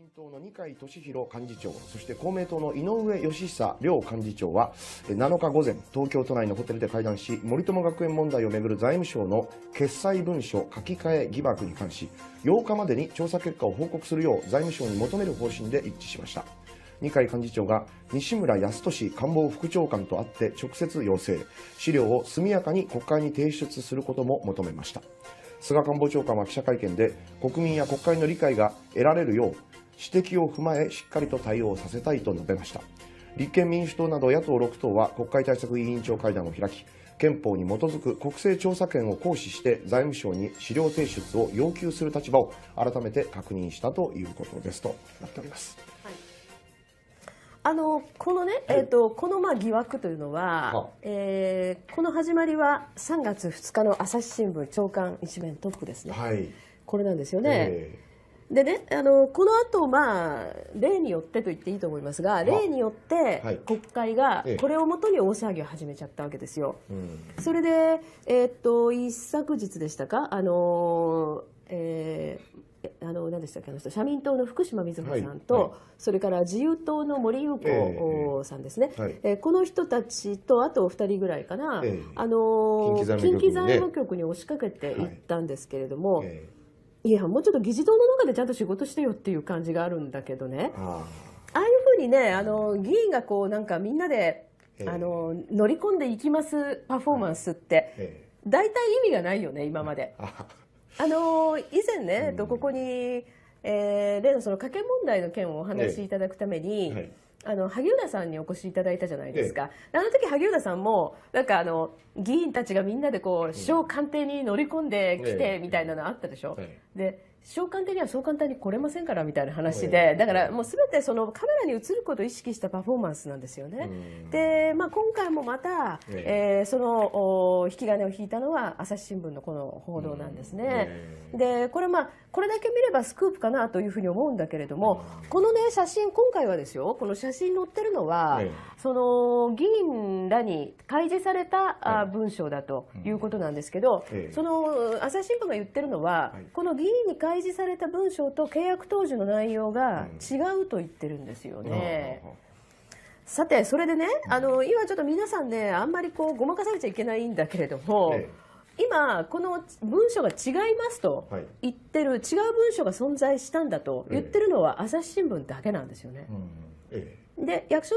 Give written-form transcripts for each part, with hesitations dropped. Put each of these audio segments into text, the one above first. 民党の二階俊博幹事長、そして公明党の井上義久両幹事長は7日午前、東京都内のホテルで会談し、森友学園問題をめぐる財務省の決裁文書書き換え疑惑に関し、8日までに調査結果を報告するよう財務省に求める方針で一致しました。二階幹事長が西村康稔官房副長官と会って直接要請、資料を速やかに国会に提出することも求めました。菅官房長官は記者会見で、国民や国会の理解が得られるよう指摘を踏まえしっかりと対応させたいと述べました。立憲民主党など野党6党は国会対策委員長会談を開き、憲法に基づく国政調査権を行使して財務省に資料提出を要求する立場を改めて確認したということですとなっております。はい、この疑惑というのは、この始まりは3月2日の朝日新聞朝刊一面トップですね。はい、これなんですよね。でね、この後、例によってと言っていいと思いますが、例によって国会がこれをもとに大騒ぎを始めちゃったわけですよ。それで、一昨日でしたか、何でしたっけ、あの人社民党の福島みずほさんと、それから自由党の森友子さんですね、この人たちとあとお2人ぐらいかな、近畿財務局に押しかけていったんですけれども、いや、もうちょっと議事堂の中でちゃんと仕事してよっていう感じがあるんだけどね、ああいうふうにね、議員がこうなんかみんなで、乗り込んでいきますパフォーマンスって、大体意味がないよね、今まで。以前ね、ここに、例のその賭け問題の件をお話しいただくために、萩生田さんにお越しいただいたじゃないですか。あの時萩生田さんもなんか議員たちがみんなでこう首相官邸に乗り込んできてみたいなのあったでしょ。で、首相官邸にはそう簡単に来れませんからみたいな話で、だからもうすべてそのカメラに映ることを意識したパフォーマンスなんですよね。で、今回もまた、その引き金を引いたのは朝日新聞のこの報道なんですね。で、これこれだけ見ればスクープかなというふうに思うんだけれども、このね写真、今回はですよ、この写真載ってるのは、その議員らに開示された文章だということなんですけど、その朝日新聞が言ってるのは、この議員に開示された文章と契約当時の内容が違うと言ってるんですよね。さて、それでね、今ちょっと皆さんね、あんまりこうごまかされちゃいけないんだけれども、今この文書が違いますと言ってる、違う文書が存在したんだと言ってるのは朝日新聞だけなんですよね。で、役所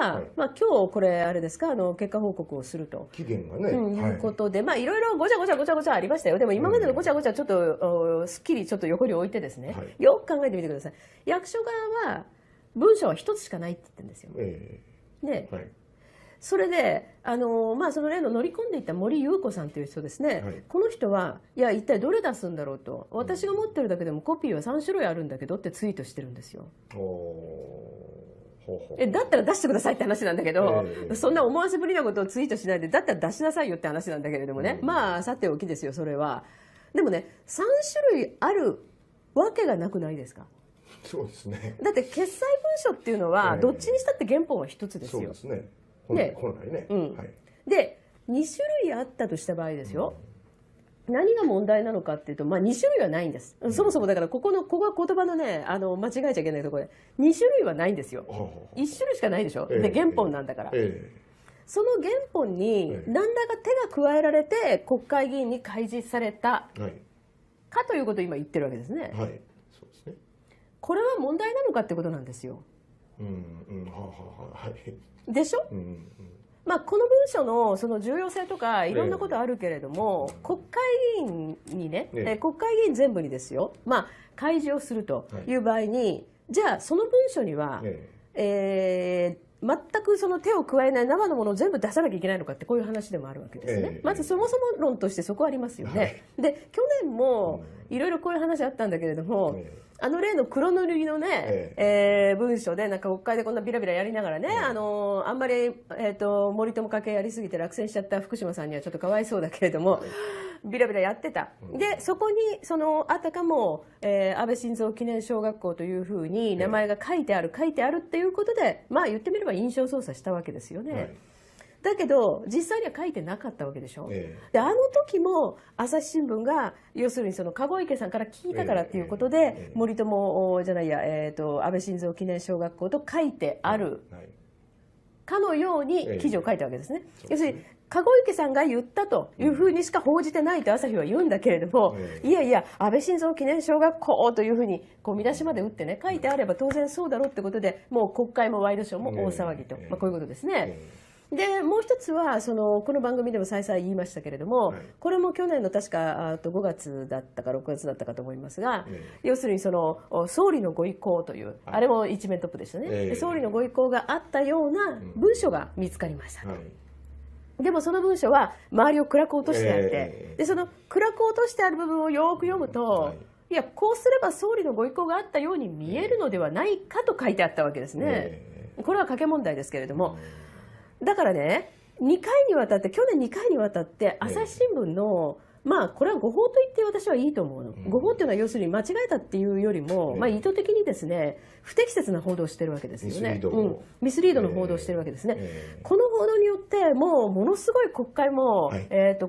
側は、今日これあれですか、結果報告をすると期限がね、いうことで、いろいろごちゃごちゃごちゃごちゃありましたよ。でも今までのごちゃごちゃちょっとすっきりちょっと横に置いてですね、よく考えてみてください。役所側は文書は一つしかないって言ってるんですよ。で、それでその例の乗り込んでいった森友子さんという人ですね、この人は、いや、一体どれ出すんだろうと、私が持ってるだけでもコピーは3種類あるんだけどってツイートしてるんですよ。だったら出してくださいって話なんだけど、そんな思わせぶりなことをツイートしないで、だったら出しなさいよって話なんだけれどもね、さておきですよ、それは。でもね、3種類あるわけがなくないですか。そうですね。だって決裁文書っていうのは、どっちにしたって原本は一つですよ。そうですね。本来ね。で、2種類あったとした場合ですよ。何が問題なのかっていうと、2種類はないんです。そもそもだから、ここは言葉のね、間違えちゃいけないところで、2種類はないんですよ。1種類しかないでしょ。で、原本なんだから。その原本に何らか手が加えられて、国会議員に開示されたかということを今言ってるわけですね。これは問題なのかってことなんですよ。でしょ？この文書のその重要性とかいろんなことあるけれども、国会議員にね、国会議員全部にですよ、開示をするという場合に、じゃあその文書には、全くその手を加えない生のものを全部出さなきゃいけないのかって、こういう話でもあるわけですね。まずそもそも論としてそこありますよね。で、去年もいろいろこういう話あったんだけれども、あの例の黒塗りのね、文書でなんか国会でこんなビラビラやりながらね、あんまり、森友家系やりすぎて落選しちゃった福島さんにはちょっとかわいそうだけれども、ビラビラやってた。で、そこにそのあたかも、安倍晋三記念小学校というふうに名前が書いてあるっていうことで、言ってみれば印象操作したわけですよね。だけど実際には書いてなかったわけでしょ、であの時も朝日新聞が要するにその籠池さんから聞いたからということで、森友じゃないや、安倍晋三記念小学校と書いてあるかのように記事を書いたわけですね。要するに籠池さんが言ったというふうにしか報じてないと朝日は言うんだけれども、いやいや安倍晋三記念小学校というふうにこう見出しまで打ってね書いてあれば当然そうだろうってことで、もう国会もワイドショーも大騒ぎと、こういうことですね。でもう一つはそのこの番組でも再々言いましたけれども、これも去年の確か5月だったか6月だったかと思いますが、要するにその総理のご意向という、あれも一面トップでしたね、総理のご意向があったような文書が見つかりましたと。でもその文書は周りを暗く落としてあって、でその暗く落としてある部分をよく読むと、いやこうすれば総理のご意向があったように見えるのではないかと書いてあったわけですね。これは賭け問題ですけれども、だからね、2回にわたって去年2回にわたって朝日新聞の、まあこれは誤報と言って私はいいと思うの、誤報というのは要するに間違えたっていうよりも、まあ意図的にですね不適切な報道をしているわけですよね、ミスリードの報道をしているわけですね。この報道によってもうものすごい国会も、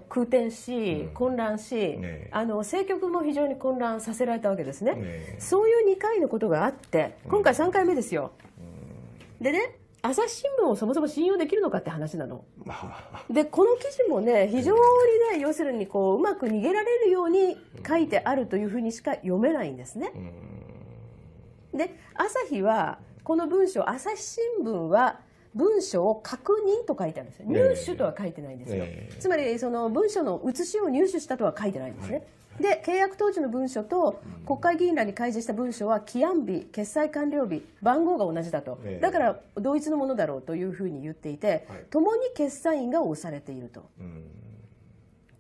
空転し混乱し、政局も非常に混乱させられたわけですね。そういう2回のことがあって今回3回目ですよ。でね、朝日新聞をそもそも信用できるのかって話なの。でこの記事もね非常にね要するにこううまく逃げられるように書いてあるというふうにしか読めないんですね。で朝日はこの文章、朝日新聞は文章を確認と書いてあるんですよ。入手とは書いてないんですよ。つまりその文書の写しを入手したとは書いてないんですね。で契約当時の文書と国会議員らに開示した文書は起案日、決裁完了日、番号が同じだと、だから同一のものだろうというふうに言っていて、ともに決裁印が押されていると。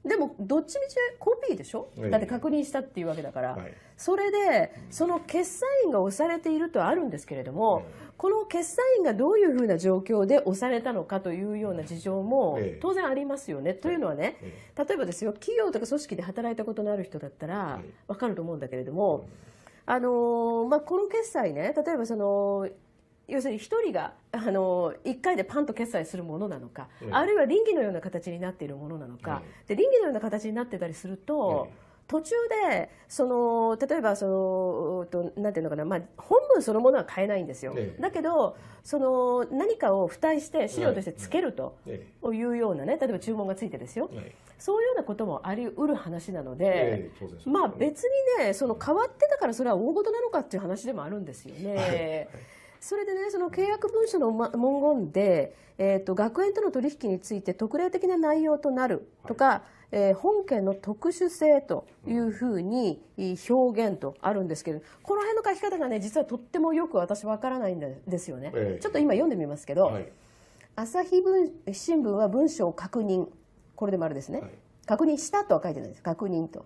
でもどっちみちコピーでしょ、だって確認したっていうわけだから、それでその決裁印が押されているとはあるんですけれども、この決裁印がどういうふうな状況で押されたのかというような事情も当然ありますよね。というのはね、例えばですよ、企業とか組織で働いたことのある人だったら分かると思うんだけれども、この決裁ね、例えばその要するに1人が1回でパンと決済するものなのか、あるいは稟議のような形になっているものなのか、稟議のような形になってたりすると、途中でその例えばそのなんていうのかな、本文そのものは変えないんですよ、だけどその何かを付帯して資料としてつけるというようなね、例えば注文がついてですよ、そういうようなこともありうる話なので、まあ別にねその変わってたからそれは大事なのかっていう話でもあるんですよね。それでね、その契約文書の文言で、学園との取引について特例的な内容となるとか、本件の特殊性というふうに表現とあるんですけど、この辺の書き方がね実はとってもよく私わからないんですよね。ちょっと今読んでみますけど、朝日新聞は文書を確認、これでもあるですね、確認したとは書いてないです、確認と。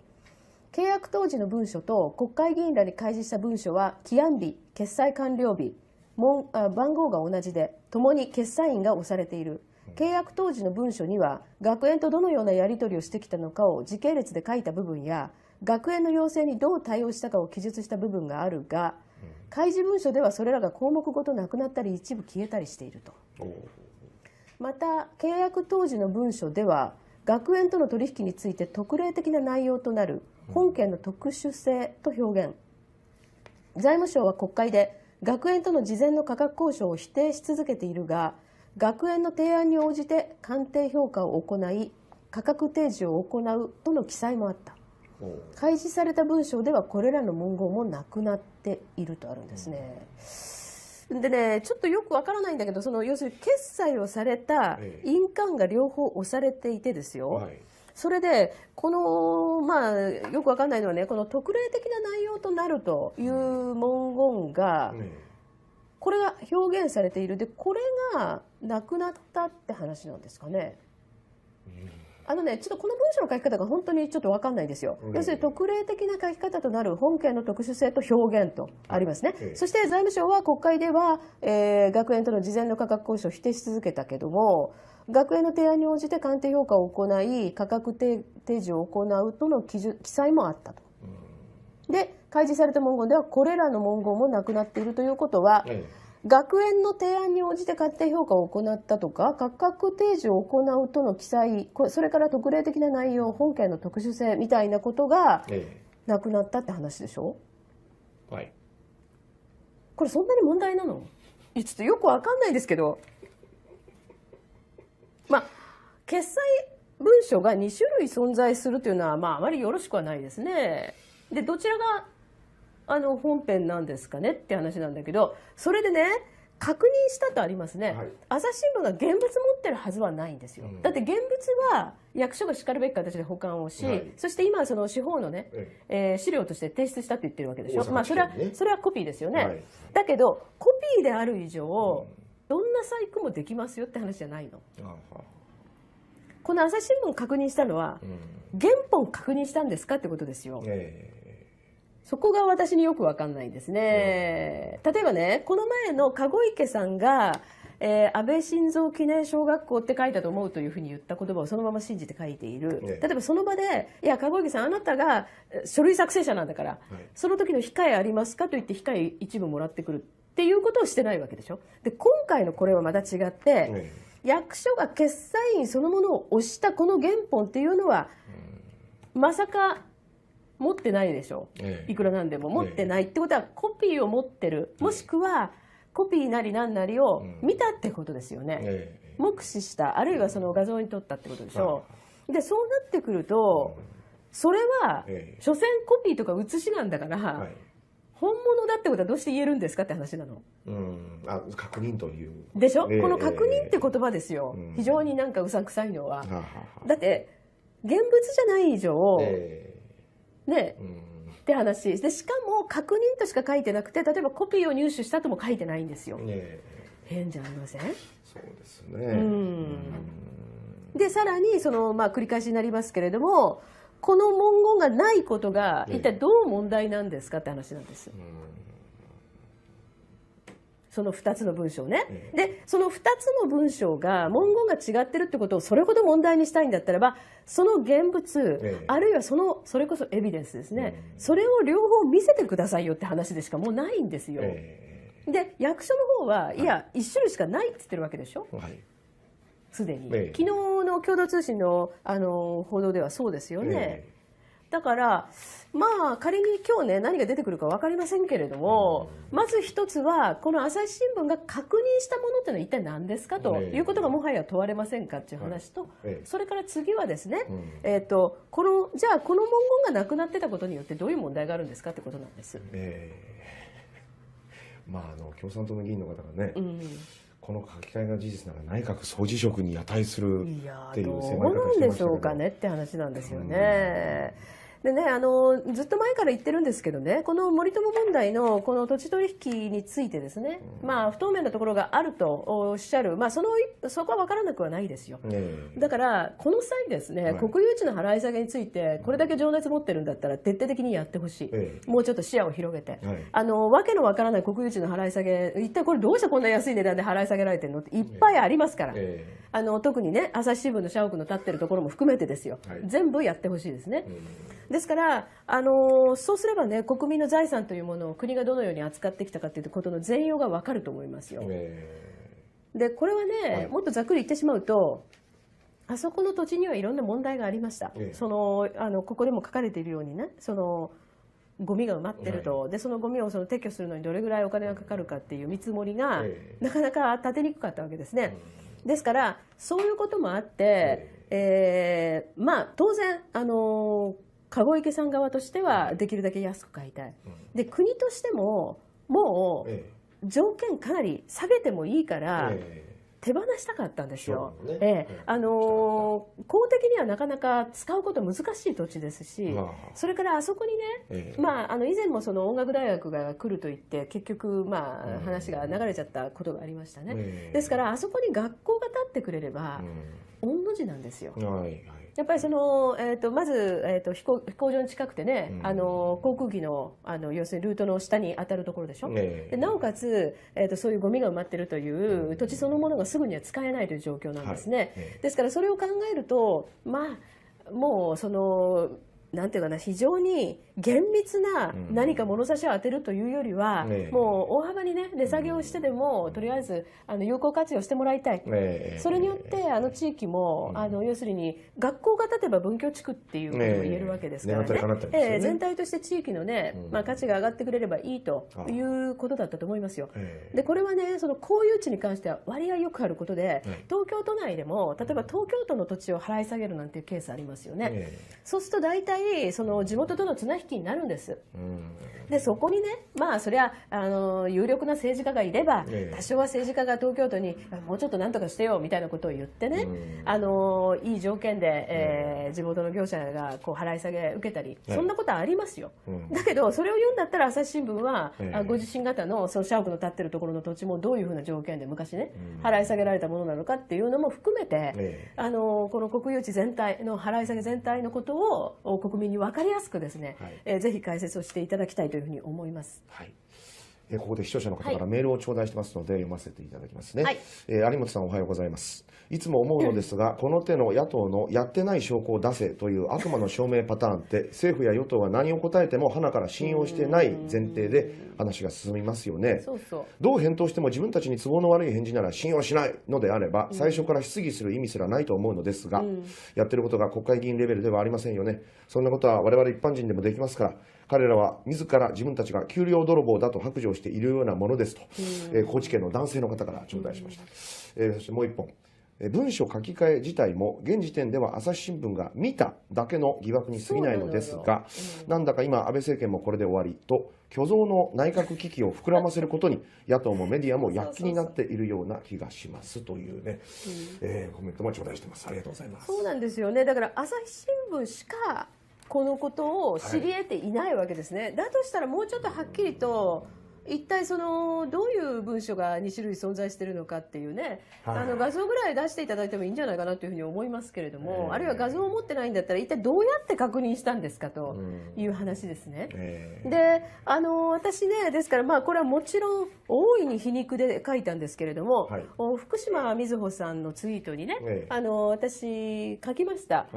契約当時の文書と国会議員らに開示した文書は起案日、決裁完了日、番号が同じでともに決裁印が押されている。契約当時の文書には学園とどのようなやり取りをしてきたのかを時系列で書いた部分や、学園の要請にどう対応したかを記述した部分があるが、開示文書ではそれらが項目ごとなくなったり一部消えたりしていると。また契約当時の文書では学園との取引について特例的な内容となる、本件の特殊性と表現。財務省は国会で学園との事前の価格交渉を否定し続けているが、学園の提案に応じて鑑定評価を行い価格提示を行うとの記載もあった。開示された文章ではこれらの文言もなくなっているとあるんですね。でね、ちょっとよくわからないんだけど、その要するに決済をされた印鑑が両方押されていてですよ、それでこのよくわかんないのはね、この特例的な内容となるという文言が、これが表現されている。でこれがなくなったって話なんですかね。ちょっとこの文章の書き方が本当にちょっとわかんないんですよ。要するに特例的な書き方となる、本件の特殊性と表現とありますね。そして財務省は国会では、学園との事前の価格交渉を否定し続けたけども、学園の提案に応じて鑑定評価を行い価格提示を行うとの記載もあったと。で開示された文言ではこれらの文言もなくなっているということは、学園の提案に応じて鑑定評価を行ったとか価格提示を行うとの記載、それから特例的な内容、本件の特殊性みたいなことがなくなったって話でしょ。はい、これそんなに問題なの？いや、ちょっとよくわかんないですけど、まあ決裁文書が2種類存在するというのは、まあ、あまりよろしくはないですね。でどちらが本編なんですかねって話なんだけど、それでね、確認したとありますね、はい、朝日新聞が現物持ってるはずはないんですよ、だって現物は役所がしかるべき形で保管をし、はい、そして今その司法のね、資料として提出したと言ってるわけでしょ、ね、まあそれはコピーですよね、はい、だけどコピーである以上、どんな細工もできますよって話じゃないの。この朝日新聞確認したのは、原本確認したんですかってことですよ。そこが私によくわかんないですね。例えばね、この前の籠池さんが、安倍晋三記念小学校って書いたと思うというふうに言った言葉をそのまま信じて書いている。例えばその場で、いや、籠池さん、あなたが書類作成者なんだから、その時の控えありますかと言って控え一部もらってくるっていうことをしてないわけでしょ。で、今回のこれはまた違って、役所が決裁員そのものを押したこの原本っていうのは、まさか、持ってないでしょ、いくらなんでも持ってないってことはコピーを持ってる、もしくはコピーなりなんなりを見たってことですよね、目視した、あるいはその画像に撮ったってことでしょ、でそうなってくると、それは所詮コピーとか写しなんだから、本物だってことはどうして言えるんですかって話なの。あ、確認というでしょ、この確認って言葉ですよ、非常になんかうさんくさいのは。だって現物じゃない以上、ね、って話で、しかも確認としか書いてなくて、例えばコピーを入手したとも書いてないんですよ、変じゃありません？そうですね、でさらにその、まあ、繰り返しになりますけれども、この文言がないことが一体どう問題なんですかって話なんです、その2つの文章ね、でその2つの文章が文言が違ってるってことをそれほど問題にしたいんだったらば、その現物、あるいはそれこそエビデンスですね、それを両方見せてくださいよって話でしかもうないんですよ、で役所の方は、いや1種類しかないって言ってるわけでしょ、すでに、昨日の共同通信の、報道ではそうですよね、だからまあ仮に今日ね、何が出てくるか分かりませんけれども、まず一つはこの朝日新聞が確認したものというのは一体何ですかということがもはや問われませんかという話と、それから次はですね、じゃあこの文言がなくなってたことによってどういう問題があるんですかということなんです、まあ、共産党の議員の方がね、この書き換えが事実なら内閣総辞職に値するっていう迫り方をしてましたけど、どうなんでしょうかねって話なんですよね。でね、ずっと前から言ってるんですけどね、この森友問題のこの土地取引についてですね、まあ不透明なところがあるとおっしゃる、まあそこは分からなくはないですよ、だからこの際ですね、国有地の払い下げについてこれだけ情熱持ってるんだったら徹底的にやってほしい、もうちょっと視野を広げて、わけの分からない国有地の払い下げ、一体これどうしてこんな安い値段で払い下げられてるのっていっぱいありますから、特にね、朝日新聞の社屋の立ってるところも含めてですよ、全部やってほしいですね。ですから、そうすればね、国民の財産というものを国がどのように扱ってきたかということの全容が分かると思いますよ。でこれはね、もっとざっくり言ってしまうと、あそこの土地にはいろんな問題がありました、ここでも書かれているようにね、そのゴミが埋まってると、でそのゴミをその撤去するのにどれぐらいお金がかかるかっていう見積もりが、なかなか立てにくかったわけですね。ですからそういうこともあって、まあ当然籠池さん側としてはできるだけ安く買いたい、で国としてももう条件かなり下げてもいいから手放したかったんですよ、公的にはなかなか使うこと難しい土地ですし、それからあそこにね、以前もその音楽大学が来ると言って結局、まあ話が流れちゃったことがありましたね、ですからあそこに学校が立ってくれれば御の字なんですよ。やっぱりその、まず、飛行場に近くてね、航空機の、要するにルートの下に当たるところでしょ、でなおかつ、そういうゴミが埋まっているという土地そのものがすぐには使えないという状況なんですね、ですからそれを考えると、まあ、もうそのなんていうかな、非常に厳密な何か物差しを当てるというよりは、もう大幅にね、値下げをしてでもとりあえず有効活用してもらいたい、それによって地域も要するに学校が建てば文教地区っていうことも言えるわけですからね、全体として地域のね、価値が上がってくれればいいということだったと思いますよ。でこれはね、その公有地に関しては割合よくあることで、東京都内でも例えば東京都の土地を払い下げるなんていうケースありますよね。そうすると大体その地元との綱引きになるんです。でそこにね、まあそりゃ有力な政治家がいれば、多少は政治家が東京都にもうちょっとなんとかしてよみたいなことを言ってね、いい条件で、地元の業者がこう払い下げ受けたり、そんなことはありますよ。だけどそれを言うんだったら朝日新聞は、ご自身方のその社屋の建ってるところの土地もどういうふうな条件で昔ね、払い下げられたものなのかっていうのも含めて、この国有地全体の払い下げ全体のことを国民に分かりやすくですね、ぜひ解説をしていただきたいというふうに思います。はい。ここで視聴者の方からメールを頂戴してますので読ませていただきますね。はい、有本さん、おはようございます。いつも思うのですが、この手の野党のやってない証拠を出せという悪魔の証明パターンって、政府や与党は何を答えても花から信用してない前提で話が進みますよね。どう返答しても自分たちに都合の悪い返事なら信用しないのであれば、最初から質疑する意味すらないと思うのですが、やってることが国会議員レベルではありませんよね。そんなことは我々一般人でもできますから、彼らは自ら自分たちが給料泥棒だと白状しているようなものですと、高知県の男性の方から頂戴しました。そしてもう一本、文書書き換え自体も現時点では朝日新聞が見ただけの疑惑に過ぎないのですが、なんだか今安倍政権もこれで終わりと、虚像の内閣危機を膨らませることに野党もメディアも躍起になっているような気がしますというね、コメントも頂戴してます。ありがとうございます。そうなんですよね。だから朝日新聞しかこのことを知り得ていないわけですね。だとしたらもうちょっとはっきりと、一体そのどういう文書が2種類存在しているのかっていうね、画像ぐらい出していただいてもいいんじゃないかなというふうに思いますけれども、あるいは画像を持ってないんだったら一体どうやって確認したんですかという話ですね。で私ね、ですからこれはもちろん大いに皮肉で書いたんですけれども、福島みずほさんのツイートにね、私書きました。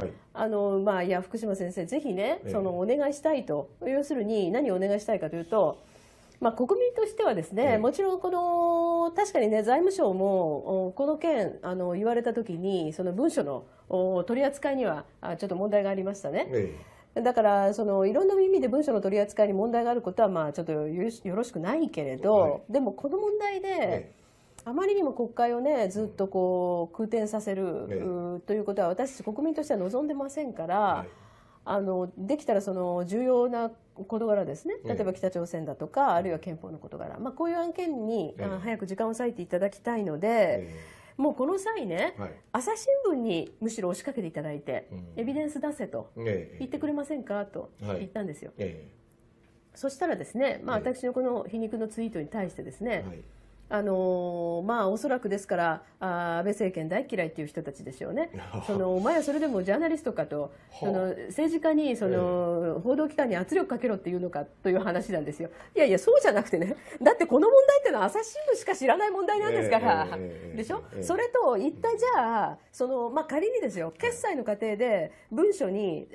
いや福島先生、ぜひね、そのお願いしたいと。要するに何をお願いしたいかというと、国民としてはですね、もちろんこの確かにね、財務省もこの件言われた時に、その文書の取り扱いにはちょっと問題がありましたね。だからそのいろんな意味で文書の取り扱いに問題があることはちょっとよろしくないけれど、でもこの問題で、あまりにも国会をね、ずっとこう空転させる、ということは私たち国民としては望んでませんから、できたらその重要な事柄ですね、例えば北朝鮮だとか、あるいは憲法の事柄、こういう案件に早く時間を割いていただきたいので、もうこの際ね、朝日新聞にむしろ押しかけていただいて、エビデンス出せと言ってくれませんかと言ったんですよ。そしたらですね、私のこの皮肉のツイートに対してですね、おそらくですから安倍政権大嫌いという人たちでしょうねそのお前はそれでもジャーナリストかと、その政治家にその報道機関に圧力かけろっていうのかという話なんですよ。いやいや、そうじゃなくてね、だってこの問題っていうのは朝日新聞しか知らない問題なんですから、でしょ、それと一体じゃあその、仮にですよ、決裁の過程で文書に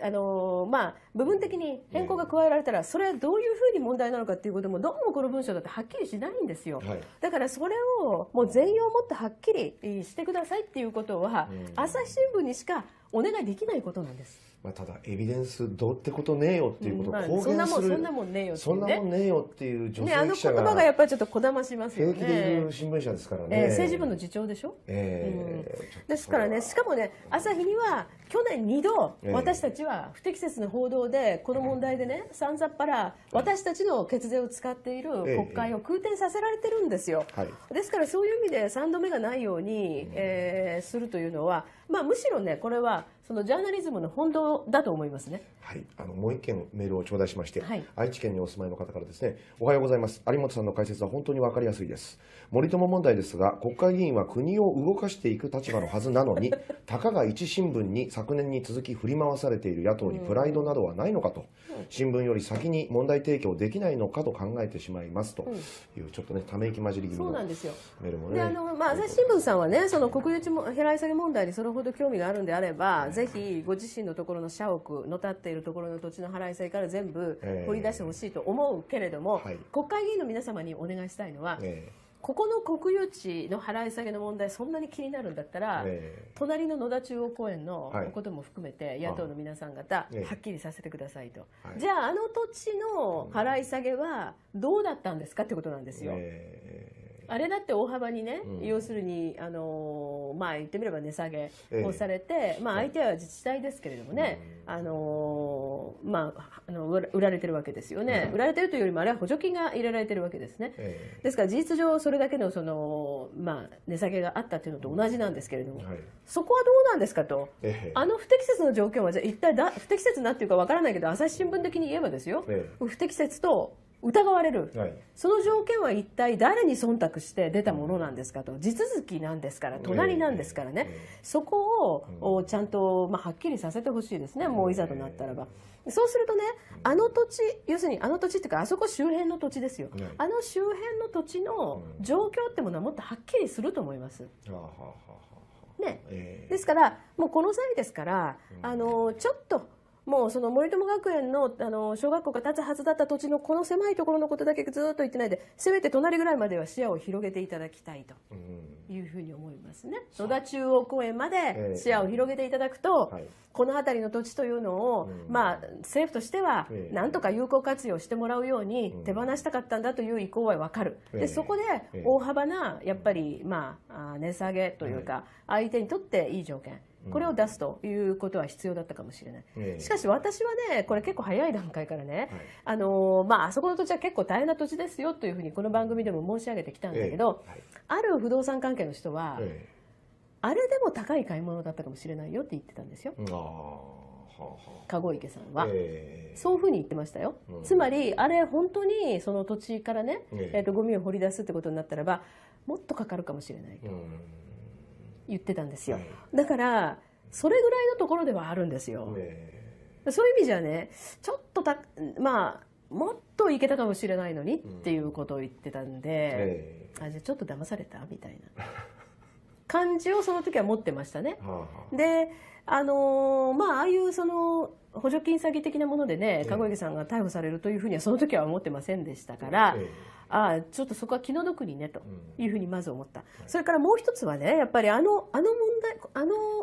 部分的に変更が加えられたら、それはどういうふうに問題なのかということも、どうもこの文書だってはっきりしないんですよ。だからそれをもう全容をもっとはっきりしてくださいっていうことは、朝日新聞にしかお願いできないことなんです。ただエビデンスどうってことねえよっていうことを公言する、そんなもんねえよっていうね、あの言葉がやっぱりちょっとこだましますよね。平気でいる新聞社ですからね、政治部の次長でしょ、ですからね、しかもね、朝日には去年2度私たちは不適切な報道でこの問題でね、さんざっぱら私たちの血税を使っている国会を空転させられてるんですよ。ですからそういう意味で3度目がないようにするというのは、むしろね、これはそのジャーナリズムの本当だと思いますね。もう一件メールを頂戴しまして、愛知県にお住まいの方からですね、おはようございます。有本さんの解説は本当に分かりやすいです。森友問題ですが、国会議員は国を動かしていく立場のはずなのにたかが一新聞に昨年に続き振り回されている野党にプライドなどはないのかと、新聞より先に問題提供できないのかと考えてしまいますという、ちょっとね、ため息混じり気味のメールもね。朝日新聞さんはね、その国有地も減らい下げ問題にそれほど興味があるんであれば、ぜひご自身のところの社屋の建っているところの土地の払い制から全部掘り出してほしいと思うけれども、国会議員の皆様にお願いしたいのは、ここの国有地の払い下げの問題、そんなに気になるんだったら、隣の野田中央公園のことも含めて、野党の皆さん方、はっきりさせてくださいと、じゃあ、あの土地の払い下げはどうだったんですかってことなんですよ。あれだって大幅にね、要するに言ってみれば値下げをされて、相手は自治体ですけれどもね、売られてるわけですよね。売られてるというよりもあれは補助金が入れられてるわけですね。ですから事実上それだけの値下げがあったというのと同じなんですけれども、そこはどうなんですかと、あの不適切な条件はじゃあ一体不適切なっていうかわからないけど、朝日新聞的に言えばですよ、不適切と疑われる、その条件は一体誰に忖度して出たものなんですかと、地続きなんですから、隣なんですからね、そこをちゃんと、はっきりさせてほしいですね、もういざとなったらば。そうするとね、あの土地、要するにあの土地っていうか、あそこ周辺の土地ですよ、あの周辺の土地の状況ってものはもっとはっきりすると思います。ね、ですから、もうこの際ですから、ちょっともうその森友学園の小学校が建つはずだった土地のこの狭いところのことだけずっと言ってないで、せめて隣ぐらいまでは視野を広げていただきたいというふうに思いますね。野田中央公園まで視野を広げていただくと、この辺りの土地というのを、政府としてはなんとか有効活用してもらうように手放したかったんだという意向は分かる。でそこで大幅なやっぱり値下げというか、相手にとっていい条件。これを出すということは必要だったかもしれない。しかし私はね、これ結構早い段階からね、あそこの土地は結構大変な土地ですよというふうにこの番組でも申し上げてきたんだけど、ある不動産関係の人は、あれでも高い買い物だったかもしれないよって言ってたんですよ。籠池さんは、そういうふうに言ってましたよ。つまりあれ本当にその土地からね、ゴミを掘り出すってことになったらば、もっとかかるかもしれないと。言ってたんですよ。だからそれぐらいのところではあるんですよ。そういう意味じゃね、ちょっともっといけたかもしれないのにっていうことを言ってたんで、じゃあちょっと騙されたみたいな感じをその時は持ってましたね。で、ああいうその補助金詐欺的なものでね、籠池さんが逮捕されるというふうにはその時は思ってませんでしたから、ちょっとそこは気の毒にねというふうにまず思った。それからもう一つはね、やっぱりあの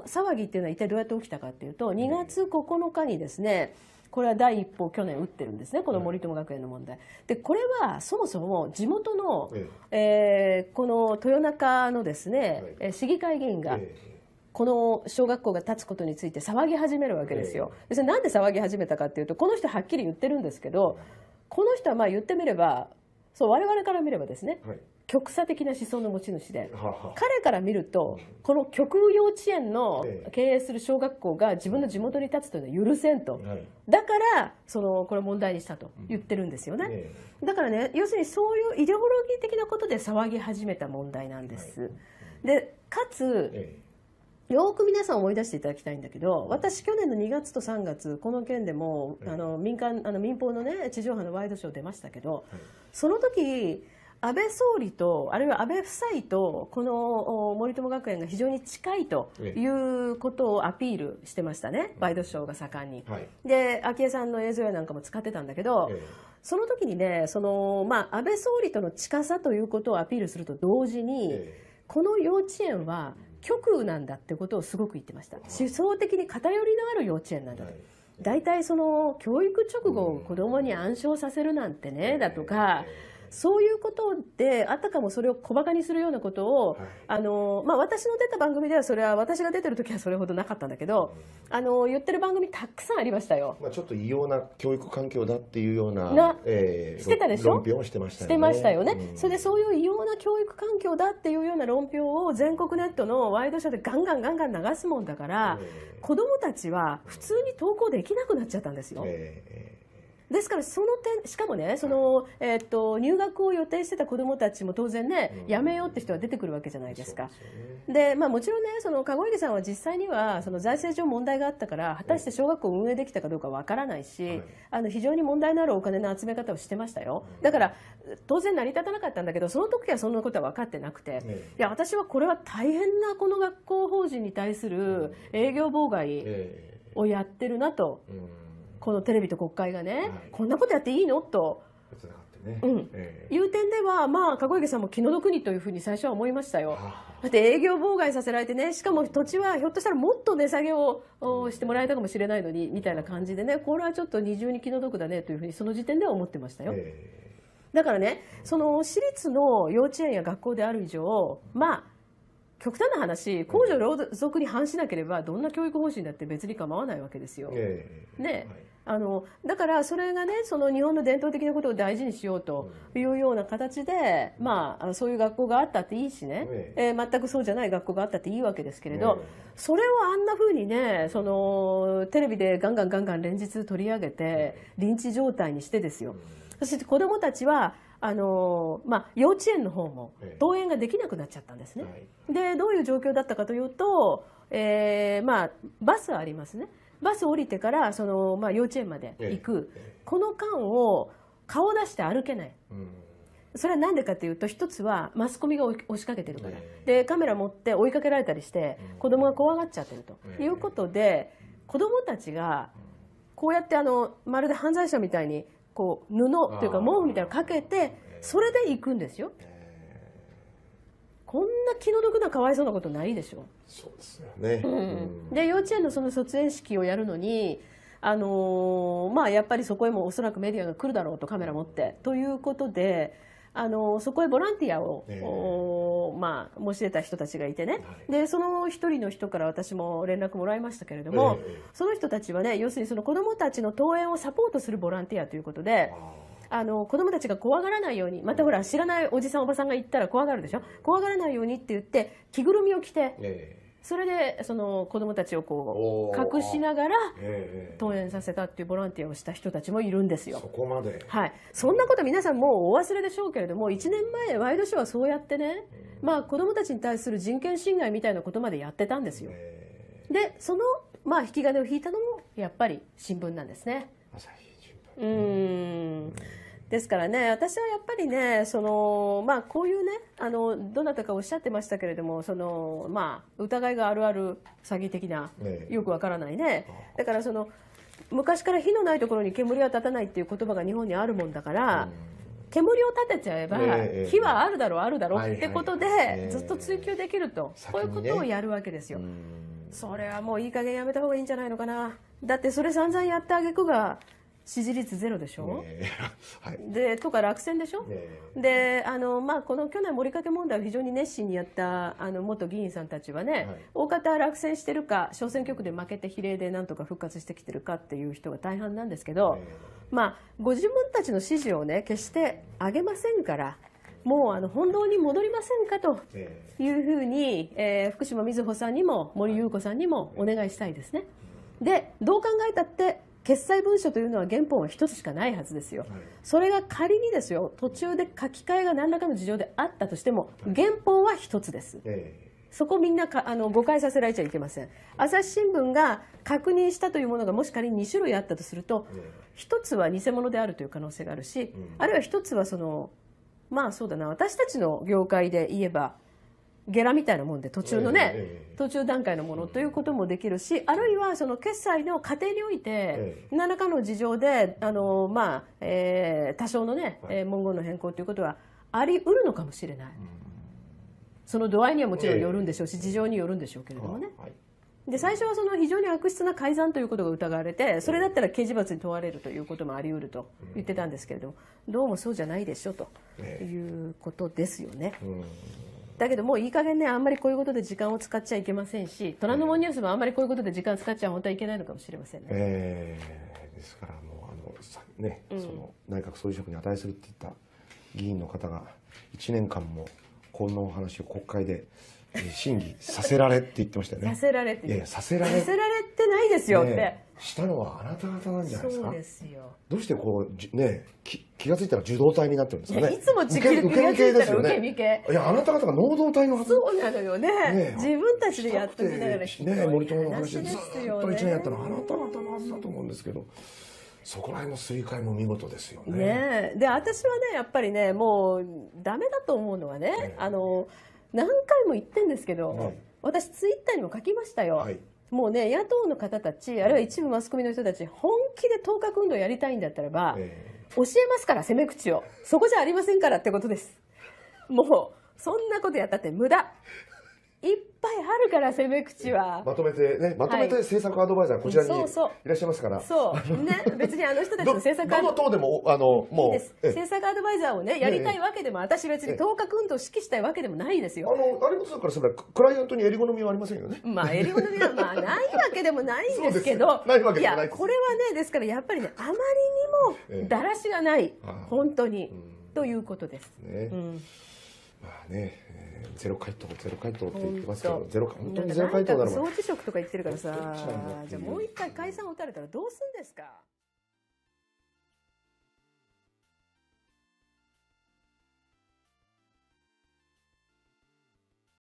騒ぎっていうのは一体どうやって起きたかっていうと、2月9日にですね、これは第一報を去年打ってるんですね、この森友学園の問題。で、これはそもそも地元の、この豊中のですね、市議会議員が、この小学校が建つことについて騒ぎ始めるわけですよ。それなんで騒ぎ始めたかっていうと、この人はっきり言ってるんですけど、この人は言ってみれば、我々から見ればですね、極左的な思想の持ち主で、彼から見るとこの極右幼稚園の経営する小学校が自分の地元に立つというのは許せんと、だからこれ問題にしたと言ってるんですよね。だからね、要するにそういうイデオロギー的なことで騒ぎ始めた問題なんです。でかつ、よく皆さん思い出していただきたいんだけど、私去年の2月と3月この件でも民放のね地上波のワイドショー出ましたけど、その時安倍総理とあるいは安倍夫妻とこの森友学園が非常に近いということをアピールしてましたね、ワイドショーが盛んに。で昭恵さんの映像やなんかも使ってたんだけど、その時にね、安倍総理との近さということをアピールすると同時に、この幼稚園は極右なんだってことをすごく言ってました。思想的に偏りのある幼稚園なんだと。大体その教育直後を子供に暗唱させるなんてね、だとか、そういうことであったかもそれを小馬鹿にするようなことを、私の出た番組ではそれは私が出てる時はそれほどなかったんだけど、言ってる番組たくさんありましたよ。ちょっと異様な教育環境だっていうようなしてたでしょ。論評をしてましたよね。してましたよね。それでそういう異様な教育環境だっていうような論評を全国ネットのワイドショーでガンガン流すもんだから、子どもたちは普通に投稿できなくなっちゃったんですよ。ですからその点、しかもね、その入学を予定してた子どもたちも当然ね、やめようって人は出てくるわけじゃないですか。で、まあもちろんね、その籠池さんは実際にはその財政上問題があったから、果たして小学校を運営できたかどうかわからないし、非常に問題のあるお金の集め方をしてましたよ。だから当然成り立たなかったんだけど、その時はそんなことは分かってなくて、いや私はこれは大変なこの学校法人に対する営業妨害をやってるなと。このテレビと国会がね、はい、こんなことやっていいのという点では、まあ、籠池さんも気の毒にというふうに最初は思いましたよ。だって営業妨害させられてね、しかも土地はひょっとしたらもっと値下げをしてもらえたかもしれないのにみたいな感じでね、これはちょっと二重に気の毒だねというふうにその時点では思ってましたよ。だからね、その私立の幼稚園や学校である以上、まあ極端な話、公序良俗に反しなければどんな教育方針だって別に構わないわけですよ。ね、だからそれがね、その日本の伝統的なことを大事にしようというような形で、まあ、そういう学校があったっていいしね、全くそうじゃない学校があったっていいわけですけれど、それをあんなふうにね、そのテレビでガンガン連日取り上げて臨時状態にしてですよ。そして子どもたちはまあ、幼稚園の方も登園ができなくなっちゃったんですね。で、どういう状況だったかというと、まあ、バスはありますね。バス降りてからその、まあ、幼稚園まで行く、この間を顔出して歩けない。それは何でかというと、一つはマスコミが押しかけてるから、でカメラ持って追いかけられたりして子供が怖がっちゃってるということで、子供たちがこうやってまるで犯罪者みたいに。こう布というか毛布みたいなのかけて、それで行くんですよ。こんな気の毒なかわいそうなことないでしょ。そうですよね。で、幼稚園のその卒園式をやるのに、まあやっぱりそこへもおそらくメディアが来るだろうと、カメラ持ってということで、そこへボランティアをまあ申し出た人たちがいてね、でその一人の人から私も連絡もらいましたけれども、その人たちはね、要するにその子どもたちの登園をサポートするボランティアということで、子どもたちが怖がらないように、またほら知らないおじさんおばさんが行ったら怖がるでしょ、怖がらないようにって言って着ぐるみを着て、それでその子どもたちをこう隠しながら登園させたっていうボランティアをした人たちもいるんですよ。そこまで、はい、そんなこと皆さんもうお忘れでしょうけれども、1年前ワイドショーはそうやってね、まあ、子どもたちに対する人権侵害みたいなことまでやってたんですよ。でその、まあ、引き金を引いたのもやっぱり新聞なんですね。朝日新聞。ですからね、私はやっぱりね、そのまあこういうね、どなたかおっしゃってましたけれども、そのまあ疑いがあるある詐欺的な、よくわからないね。だからその昔から火のないところに煙は立たないっていう言葉が日本にあるもんだから、煙を立てちゃえば火はあるだろってことでずっと追求できると、こういうことをやるわけですよ。それはもういい加減やめた方がいいんじゃないのかな。だってそれ散々やった挙句が。支持率ゼロでしょ、でとか落選でしょ、でまあ、この去年、盛りかけ問題を非常に熱心にやった元議員さんたちはね、大方は落選してるか、小選挙区で負けて比例でなんとか復活してきてるかっていう人が大半なんですけど、まあ、ご自分たちの支持を、ね、決して上げませんから。もう本堂に戻りませんかというふうに、福島みずほさんにも森裕子さんにもお願いしたいですね。でどう考えたって決裁文書というのは原本は一つしかないはずですよ。それが仮にですよ、途中で書き換えが何らかの事情であったとしても原本は一つです。そこみんな誤解させられちゃいけません。朝日新聞が確認したというものがもし仮に2種類あったとすると、一つは偽物であるという可能性があるし、あるいは一つはそのまあそうだな、私たちの業界で言えばゲラみたいなもんで途中のね、途中段階のものということもできるし、あるいはその決済の過程において何らかの事情でまあ多少のね文言の変更ということはあり得るのかもしれない。その度合いにはもちろんよるんでしょうし、事情によるんでしょうけれどもね。で最初はその非常に悪質な改ざんということが疑われて、それだったら刑事罰に問われるということもあり得ると言ってたんですけれども、どうもそうじゃないでしょということですよね。だけどもういい加減ね、あんまりこういうことで時間を使っちゃいけませんし、虎ノ門ニュースもあんまりこういうことで時間使っちゃ本当はいけないのかもしれませんね。ですからもうね、その内閣総辞職に値するって言った議員の方が1年間もこんなお話を国会で審議させられって言ってましたよね。させられって。いやいや、させられてないですよって。ね、したのはあなた方なんじゃないですか。そうですよ。どうしてこうね、気がついたら受動体になってるんですかね。ね、いつも受け身系ですよね。受け身系。いや、あなた方が能動体のはず。そうなのよね。ね、自分たちでやってみながらね、森友の話でずっと1年やったのはあなた方のはずだと思うんですけど。そこら辺のすり替えも見事ですよね。ね、で私はねやっぱりねもうダメだと思うのはね、何回も言ってんですけど、私ツイッターにも書きましたよ。もうね野党の方たちあるいは一部マスコミの人たち本気で当確運動やりたいんだったらば、教えますから、攻め口をそこじゃありませんからってことです。もうそんなことやったって無駄。いっぱいあるから、攻め口はまとめてね、まとめて政策アドバイザーこちらにいらっしゃいますから、そうね、別にあの人たちの政策どの党でももういいです。政策アドバイザーをねやりたいわけでも、私別に当確運動を指揮したいわけでもないですよ。あれもそうからすればクライアントに襟好みはありませんよね。まあ襟好みはまあないわけでもないんですけど、いやこれはねですからやっぱりねあまりにもだらしがない本当にということですね。まあね、ゼロ回答って言ってますけど、本当にゼロ回答だろう。総辞職とか言ってるからさ、じゃあもう一回解散を打たれたらどうするんですか。